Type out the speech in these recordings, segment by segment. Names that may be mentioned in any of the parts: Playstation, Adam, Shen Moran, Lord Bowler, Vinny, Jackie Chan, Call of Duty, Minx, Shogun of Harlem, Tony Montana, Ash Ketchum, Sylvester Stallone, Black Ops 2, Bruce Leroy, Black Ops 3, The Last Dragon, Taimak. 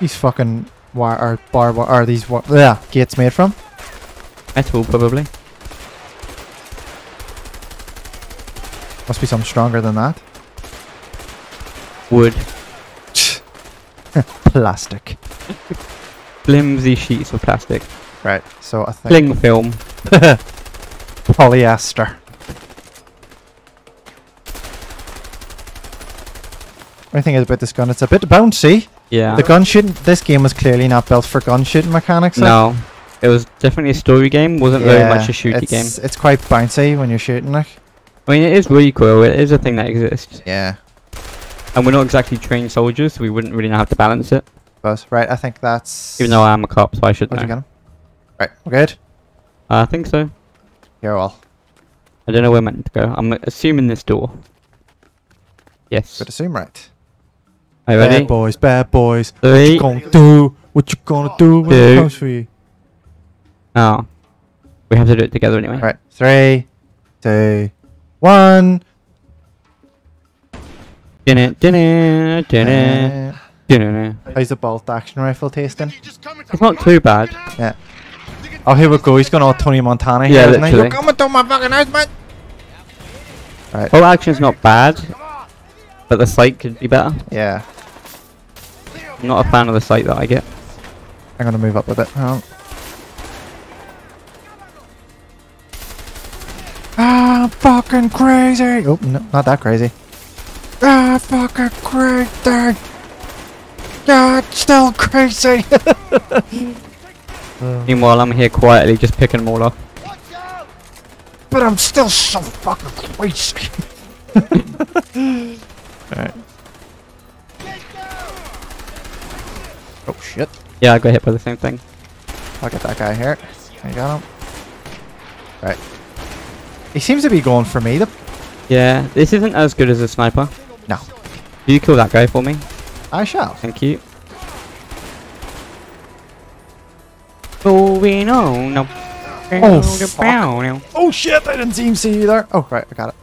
These fucking wire are barbed wire. Are these gates made from? Metal, probably. Must be something stronger than that. Wood. Plastic. Flimsy sheets of plastic. Right, so I think... Cling film. Polyester. What do you think about this gun? It's a bit bouncy. Yeah. The gun shooting... This game was clearly not built for gun shooting mechanics. No. It was definitely a story game. Wasn't very much a shooty game. It's quite bouncy when you're shooting it. I mean, it is really cool. It is a thing that exists. Yeah. And we're not exactly trained soldiers, so we wouldn't really know how to balance it. But, right, I think that's... Even though I am a cop, so I should know. Right, we're good? I think so. You're all. I don't know where I'm meant to go. I'm assuming this door. Yes. Could assume right. Are you ready? Bad boys, bad boys. Three. What you gonna do? What you gonna do when it comes for you? Oh. We have to do it together anyway. Right, 3, 2, 1. How's the bolt action rifle tasting? It's not too bad. Yeah. Oh, here we go. He's gone all Tony Montana here, isn't he? You're coming to my fucking house, man! Right. Bolt action's not bad, but the sight could be better. Yeah. I'm not a fan of the sight that I get. I'm gonna move up a bit. Ah, I'm fucking crazy! Oh, no, not that crazy. Ah, fucking crazy! Ah, it's still crazy! Meanwhile, I'm here quietly just picking them all up. But I'm still so fucking crazy! Alright. Oh shit. Yeah, I got hit by the same thing. I'll get that guy here. I got him. Right. He seems to be going for me. Yeah, this isn't as good as a sniper. No. Will you kill that guy for me? I shall. Thank you. Oh, fuck. Oh shit, I didn't see you there. Oh, right, I got it.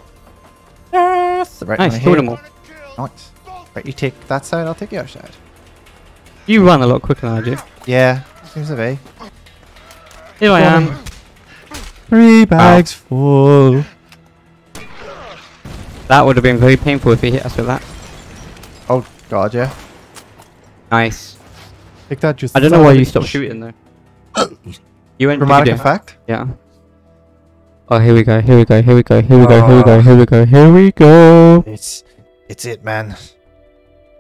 Yes! Right, nice, killed them all. Nice. Right, you take that side, I'll take the other side. You run a lot quicker than I do. Yeah, seems to be. Here I am. 3 bags full. That would have been very painful if he hit us with that. Oh god, yeah. Nice. Take that, just I don't know why you stopped shooting though. You went dramatic effect? Yeah. Oh, here we go, here we go, here we go, here we go, here we go, here we go, here we go. It's it, man.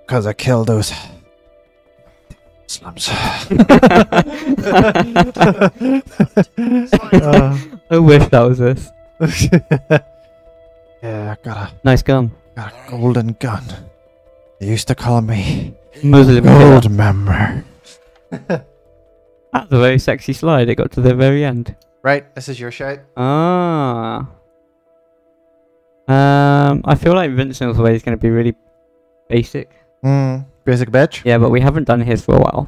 Cause I killed those slums. I wish that was this. Yeah, I got a nice gun. Got a golden gun. They used to call me Muslim Gold Member. That's a very sexy slide, it got to the very end. Right, this is your shout. Ah. I feel like Vincent's way is going to be really basic. Basic bitch? Yeah, but we haven't done his for a while.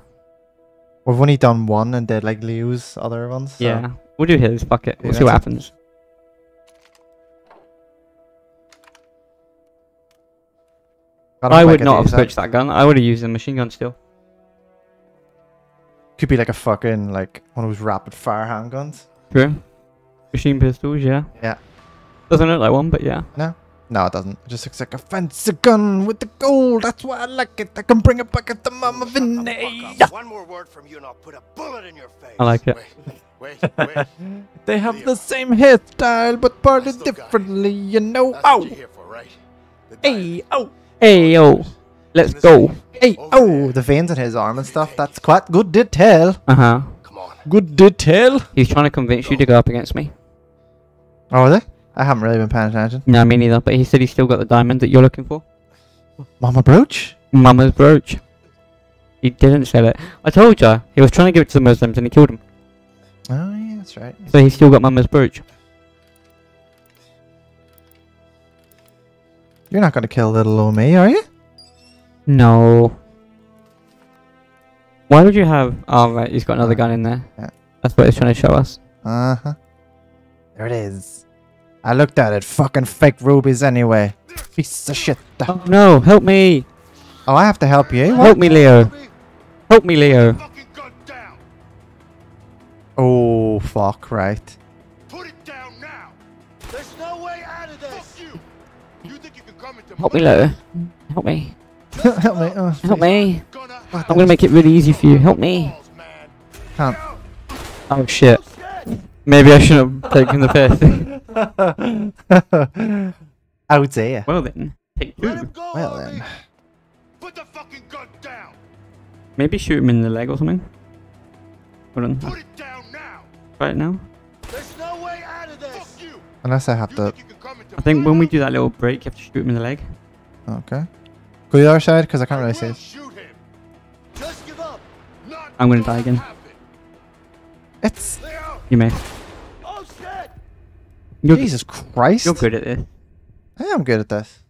We've only done one and did like Leo's other ones. So. Yeah, we'll do his, fuck it. We'll see what happens. I would not have switched that gun. I would have used the machine gun still. Could be like a fucking, like, one of those rapid fire handguns. True. Machine pistols, yeah. Yeah. Doesn't look like one, but yeah. No. No, it doesn't. It just looks like a fancy gun with the gold. That's why I like it. I can bring it back at the Mama Vinny. One more word from you and I'll put a bullet in your face. I like it. Wait, wait, wait. They have the same hairstyle, but parted differently, you know. That's what you're here for, right? Hey, oh. Hey, oh, let's go. Hey, oh, the veins in his arm and stuff, that's quite good detail. Uh-huh. Good detail. He's trying to convince you to go up against me. Oh, are they? I haven't really been paying attention. No, me neither, but he said he's still got the diamond that you're looking for. Mama brooch? Mama's brooch. He didn't sell it. I told you, he was trying to give it to the Muslims and he killed him. Oh, yeah, that's right. So he's still got Mama's brooch. You're not gonna kill little old me, are you? No. Why would you have... Oh, right, he's got another gun in there. Yeah. That's what he's trying to show us. Uh-huh. There it is. I looked at it. Fucking fake rubies anyway. Piece of shit. Oh, no, help me. Oh, I have to help you? What? Help me, Leo. Help me, Leo. Oh, fuck, right. Put it down now. There's no way out of this. Fuck you. You think you can come into help me, Leo. Help me. Help me. Oh, help me. I'm going to make it really easy for you. Help me. Can't. Oh, shit. Maybe I shouldn't have taken the piss. Oh dear. Well then. Take two. Well then. Put the fucking gun down. Maybe shoot him in the leg or something. Hold on. Put it down now. Right now. There's no way out of this. Unless I have to. I think when we do that little break, you have to shoot him in the leg. Okay. Go to the other side because I can't really see it. Just give up. I'm gonna die again. It's. You may. Oh shit! Jesus Christ! You're good at this. I am good at this.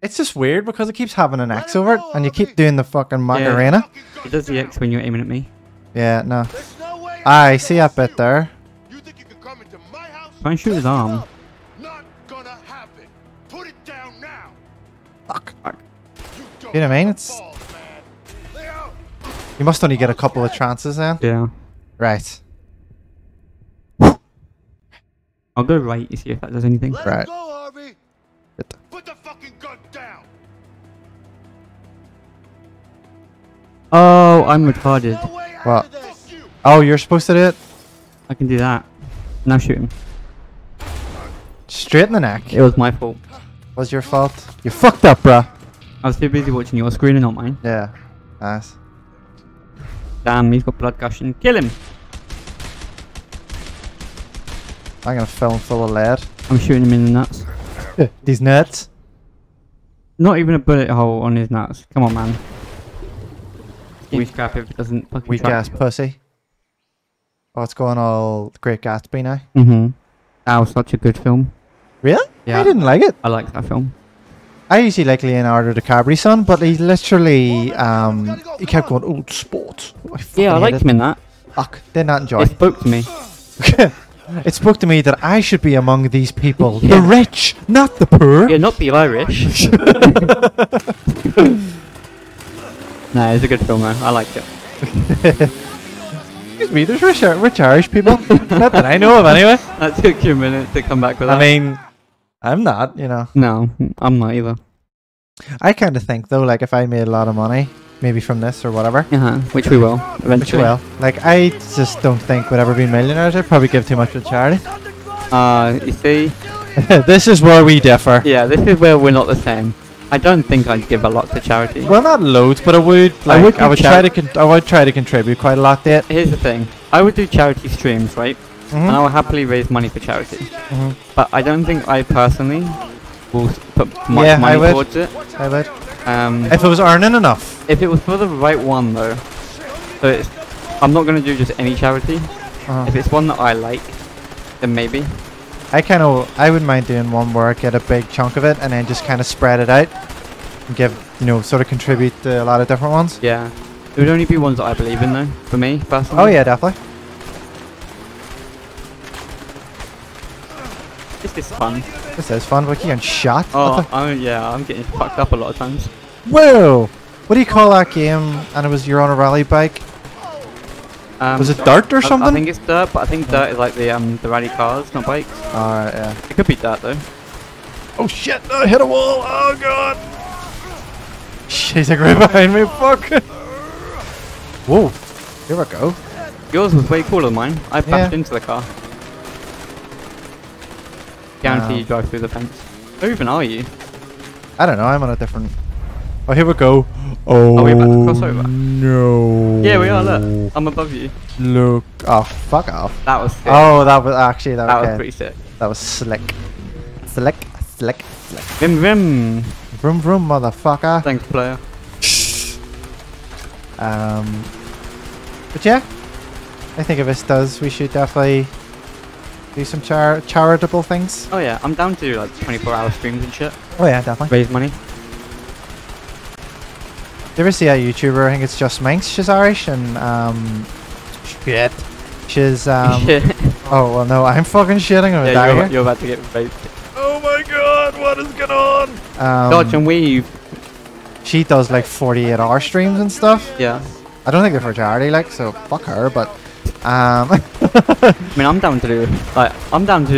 It's just weird because it keeps having an X over it, and you keep doing the fucking Macarena. Yeah. It does the X when you're aiming at me. Yeah, no. I see that bit there. Try and shoot his arm. Fuck. You know what I mean? It's. You must only get a couple of chances then. Yeah. Right. I'll go right and see if that does anything. Let right. Go, put the fucking gun down. Oh, I'm retarded. What? Oh, you're supposed to do it? I can do that. Now shoot him. Straight in the neck. It was my fault. Was your fault? You fucked up, bruh. I was too busy watching your screen and not mine. Yeah. Nice. Damn, he's got blood gushing. Kill him. I'm gonna film full of lead. I'm shooting him in the nuts. These nuts. Not even a bullet hole on his nuts. Come on, man. We scrap if it doesn't fucking weak ass pussy. Oh, it's going all Great Gatsby now. Mm-hmm. That was such a good film. Really? Yeah. I didn't like it. I liked that film. I usually like Leonardo DiCaprio's son, but he literally, he kept going, old sport. Yeah, I liked him in that. Fuck, did not enjoy it. It spoke to me. It spoke to me that I should be among these people. Yeah. The rich, not the poor. Yeah, not the Irish. Nah, it's a good film, man. I liked it. Excuse me, there's rich Irish people. Not that I know of, anyway. That took you a minute to come back with that. I mean, I'm not, you know. No, I'm not either. I kind of think, though, like, if I made a lot of money, maybe from this or whatever. Which we will eventually. Which we will. Like, I just don't think we'd ever be millionaires. I'd probably give too much to charity. You see? This is where we differ. Yeah, this is where we're not the same. I don't think I'd give a lot to charity. Well, not loads, but I would. Like, I would try to contribute quite a lot to it. Here's the thing: I would do charity streams, right? Mm-hmm. And I would happily raise money for charity. Mm-hmm. But I don't think I personally will put much money towards it. I would. If it was earning enough. If it was for the right one, though. So it's, I'm not going to do just any charity. If it's one that I like, then maybe. I wouldn't mind doing one where I get a big chunk of it and then just kind of spread it out. And give, you know, sort of contribute to a lot of different ones. Yeah. It would only be ones that I believe in, though, for me, personally. Oh, yeah, definitely. This is fun. This is fun, but you're getting shot. Oh, I'm getting fucked up a lot of times. Whoa! What do you call that game? And it was you're on a rally bike. Was it dirt or something? I think it's dirt, but I think dirt is like the rally cars, not bikes. Alright, yeah. It could be dirt though. Oh shit! No, I hit a wall! Oh god! She's like right behind me. Fuck! Whoa! Here we go. Yours was way cooler than mine. I bashed into the car. Guarantee you drive through the fence. Who even are you? I don't know, I'm on a different... Oh, here we go. Oh, are we about to cross over? No. Yeah, we are, look. I'm above you. Look. Oh, fuck off. That was sick. Oh, that was actually... That was pretty sick. That was slick. Slick, slick, slick. Vim, vim. Vroom, vroom, motherfucker. Thanks, player. But yeah, I think if this does, we should definitely... do some charitable things. Oh yeah, I'm down to do like 24-hour streams and shit. Oh yeah, definitely. Raise money. Did you ever see a YouTuber? I think it's just Minx. She's Irish and shit. She's oh well, no, I'm fucking shitting on that. Yeah, you're about to get raped. Oh my god, what is going on? Dodge and weave. She does like 48-hour streams and stuff. Yeah. I don't think they're for charity, like, so fuck her, but I mean, I'm down to do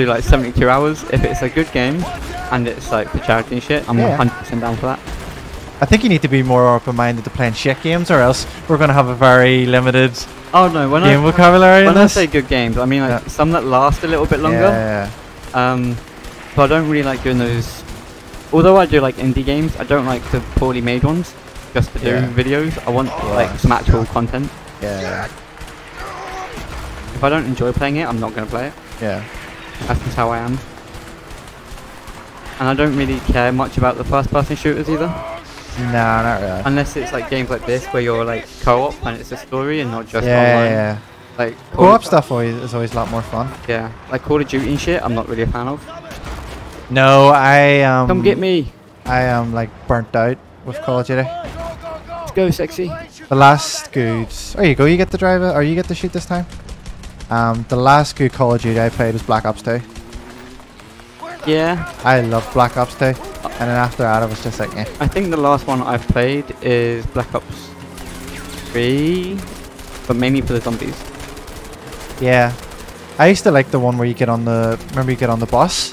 like 72 hours if it's a good game and it's like for charity and shit. I'm 100% down for that. I think you need to be more open-minded to playing shit games, or else we're going to have a very limited game vocabulary. When I say good games, I mean like some that last a little bit longer. But I don't really like doing those. Although I do like indie games, I don't like the poorly made ones just to do videos. I want like some actual content. If I don't enjoy playing it, I'm not going to play it. That's just how I am. And I don't really care much about the first-person shooters either. No, not really. Unless it's like games like this where you're like co-op and it's a story and not just online. Like co-op stuff is always a lot more fun. Like Call of Duty and shit, I'm not really a fan of. No, I come get me. I am like burnt out with Call of Duty. Let's go, sexy. The last good. Oh, you go. You get to drive it, or you get to shoot this time. The last good Call of Duty I played was Black Ops 2. I love Black Ops 2, and then after that I was just like, eh. I think the last one I've played is Black Ops 3, but mainly for the zombies. I used to like the one where you get on the, remember you get on the bus,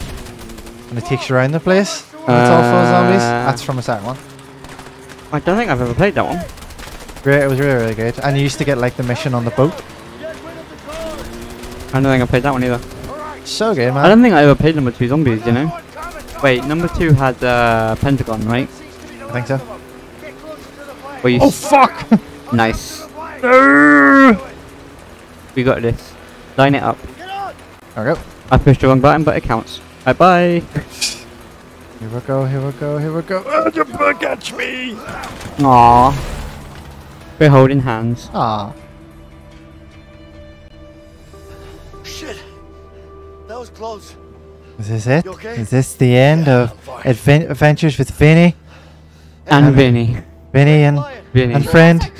and it takes you around the place, and it's all full of zombies. That's from a second one. I don't think I've ever played that one. It was really, really good, and you used to get like the mission on the boat. I don't think I played that one either. So good, man. I don't think I ever played number 2 zombies, you know? Wait, number 2 had Pentagon, right? I think so. Where you fuck! Nice. We got this. Line it up. There we go. I pushed the wrong button, but it counts. Bye bye. Here we go, here we go, here we go. Oh, you catch me! Aww. We're holding hands. Aww. Close. Is this it? Okay? Is this the end of Adventures with Vinny? And Vinny. Vinny and Vinny. And friend.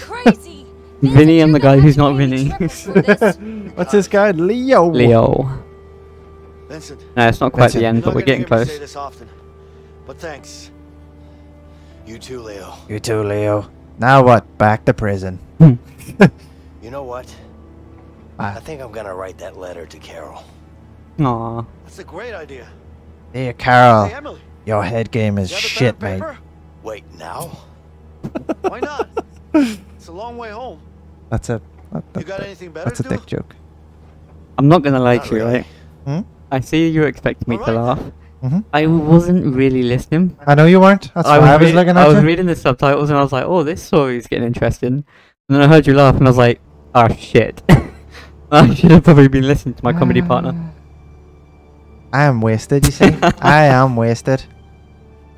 Vinny and the guy who's not Vinny. What's this guy? Leo. Leo. Vincent. No, it's not quite the end, but we're getting close. This often, but thanks. You too, Leo. You too, Leo. Now what? Back to prison. You know what? I think I'm gonna write that letter to Carol. Aww. That's a great idea. Dear Carol, hey, your head game is shit, mate. Wait, now? Why not? It's a long way home. That's a you got anything better to do? Dick joke. I'm not gonna lie to you, right? I see you expect me to laugh. I wasn't really listening. I know you weren't. That's why I was looking at you. I was reading the subtitles and I was like, oh, this story's getting interesting. And then I heard you laugh and I was like, oh shit. I should have probably been listening to my comedy partner. I am wasted, you see. I am wasted.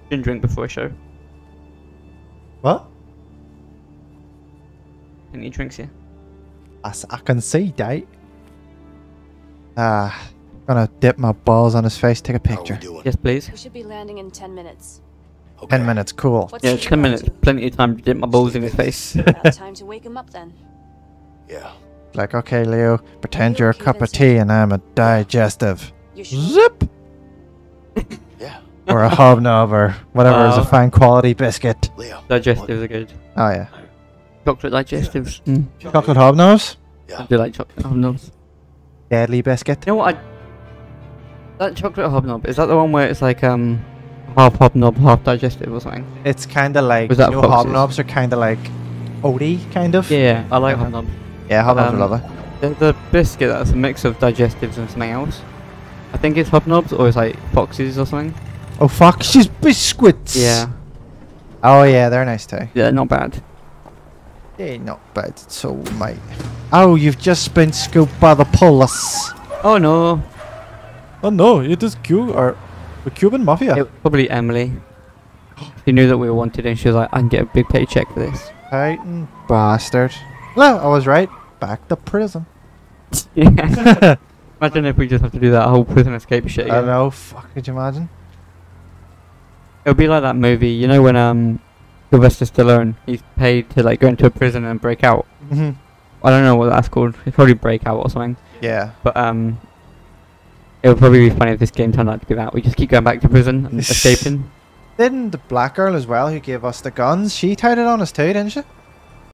Didn't drink before a show. What? Any drinks here? I can see, date. Gonna dip my balls on his face, take a picture. Yes, please. We should be landing in 10 minutes. Okay. 10 minutes, cool. What's 10 minutes. Plenty of time to dip my balls in his face. Time to wake him up then. Like, okay, Leo, pretend you're a cup of tea and I'm a digestive. Zip! Or a hobnob or whatever is a fine quality biscuit. Leo, digestives are good. Oh, yeah. Chocolate digestives. Chocolate hobnobs? I do like chocolate hobnobs. Deadly biscuit. You know what? That chocolate hobnob, is that the one where it's like half hobnob, half digestive or something? It's kind of like, you know, hobnobs are kind of like oaty, kind of. Yeah, I like hobnobs. Yeah, hobnobs are lovely. The biscuit that's a mix of digestives and something else. I think it's hobnobs or it's like foxes or something. Oh, foxes biscuits! Oh yeah, they're nice too. Not bad. They're not bad at all, mate. Oh, you've just been scooped by the police. Oh no. Oh no, it is the Cuban mafia. Probably Emily. She knew that we were wanted and she was like, I can get a big paycheck for this. Titan bastard. Well, I was right. Back to prison. Imagine if we just have to do that whole prison escape shit again. I know, fuck, could you imagine? It would be like that movie, you know when Sylvester Stallone, he's paid to like go into a prison and break out. I don't know what that's called, it's probably Break Out or something. But it would probably be funny if this game turned out to be that. We just keep going back to prison and escaping. Didn't the black girl as well who gave us the guns, she tied it on us too, didn't she?